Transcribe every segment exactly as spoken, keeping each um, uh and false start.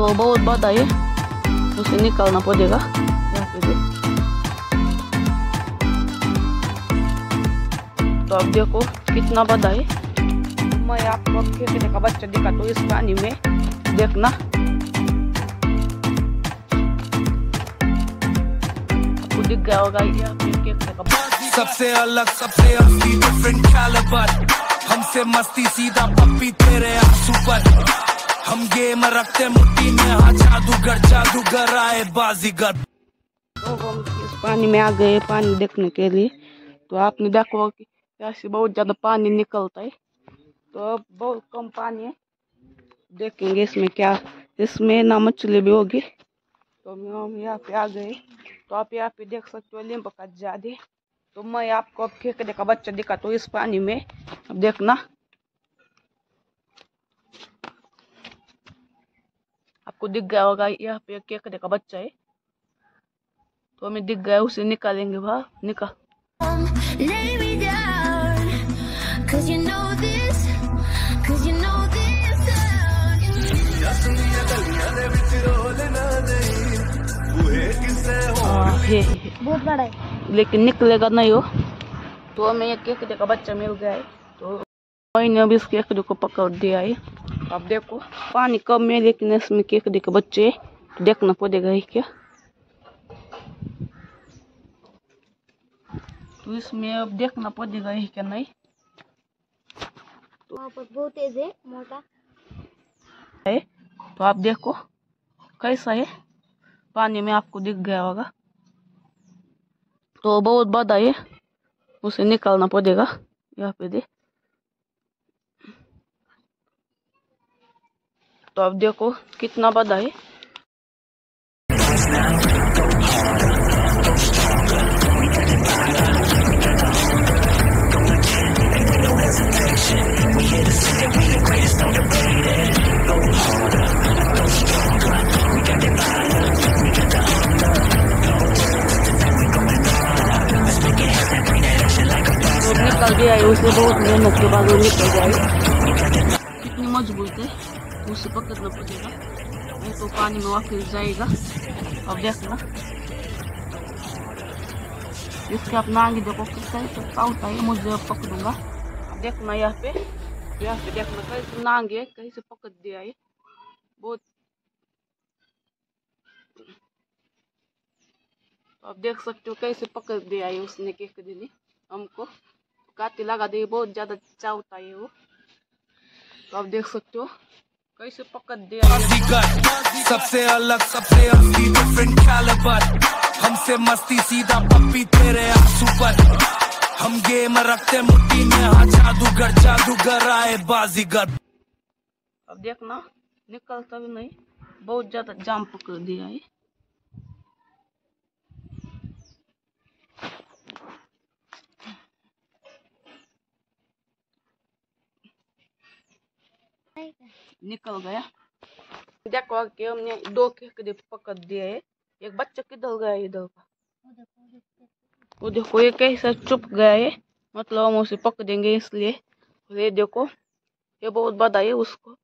तो बहुत बात आई, उसे निकालना पड़ेगा। तो आप देखो कितना बात आई, मैं आपको खेलने का बच्चा दिखा तो इस पानी में देखना आपको दिख गया होगा। ये सबसे अलग सबसे असली डिफरेंट कैलिबर, हमसे मस्ती सीधा पप्पी तेरे आंसू पर, हम गेम रखते मुट्ठी में, हाँ जादूगर जादूगर आए बाजीगर। तो हम इस पानी में आ गए पानी देखने के लिए। तो आपने देखो कि ऐसे बहुत ज़्यादा पानी निकलता है, तो अब बहुत कम पानी है। देखेंगे इसमें क्या, इसमें ना मछली भी होगी। तो हम यहाँ पे आ गए, तो आप यहाँ पे देख सकते हो नींबू का जादे। तो मैं आपको अब खेकड़े का बच्चा दिखा तो इस पानी में अब देखना आपको दिख गया होगा। यहाँ पे केकड़े का बच्चा है, तो हमें दिख गया, उसे निकालेंगे बाहर। निकाल बहुत बड़ा है लेकिन निकलेगा नहीं हो। तो हमें ये केकड़े का बच्चा मिल गया है, तो मैंने अभी इस केकड़े को पकड़ दिया है। आप देखो पानी कम है लेकिन इसमें केकड़े के बच्चे देखना पड़ेगा ही क्या। तो इसमें अब देखना पड़ेगा ही क्या नहीं। तो बहुत तेज है, मोटा है। तो आप देखो कैसा है पानी में, आपको दिख गया होगा। तो बहुत बड़ा है, उसे निकालना पड़ेगा। यहाँ पे दे तो आप देखो कितना बड़ा है। निकल गया है, उसने बहुत मेहनत के बाद वो निकल गया है। कितनी मजबूत है, उसे पकड़ना पड़ेगा, नहीं तो पानी में वापस जाएगा। अब देखना इसके अपना आगे देखो कितना चपका होता है, मुझे पकड़ूंगा। देखना यहाँ पे, यहाँ पे देखना कैसे नांग है, कहीं से पकड़ दिया है बहुत। अब देख सकते हो कैसे पकड़ दिया है उसने केकड़े ने, हमको काटे लगा दिए, बहुत ज्यादा चावता है वो। तो आप देख सकते हो कैसे पकड़ दिया। सबसे अलग सबसे असली डिफरेंट कैलिबर, हमसे मस्ती सीधा पप्पी तेरे आंसू पर, हम गेम रखते मुट्ठी में, हाँ जादूगर जादूगर आए बाजीगर। अब देखना निकलता भी नहीं, बहुत ज्यादा जाम पकड़ दिया है। निकल गया। देखो कि हमने दो केकड़े पकड़ दिए है, एक बच्चा किधर गया इधर का, वो देखो ये कैसा चुप गया है, मतलब हम उसे पकड़ेंगे इसलिए। ये देखो ये बहुत बड़ा है, उसको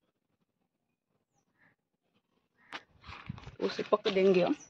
उसे पकड़ेंगे हम।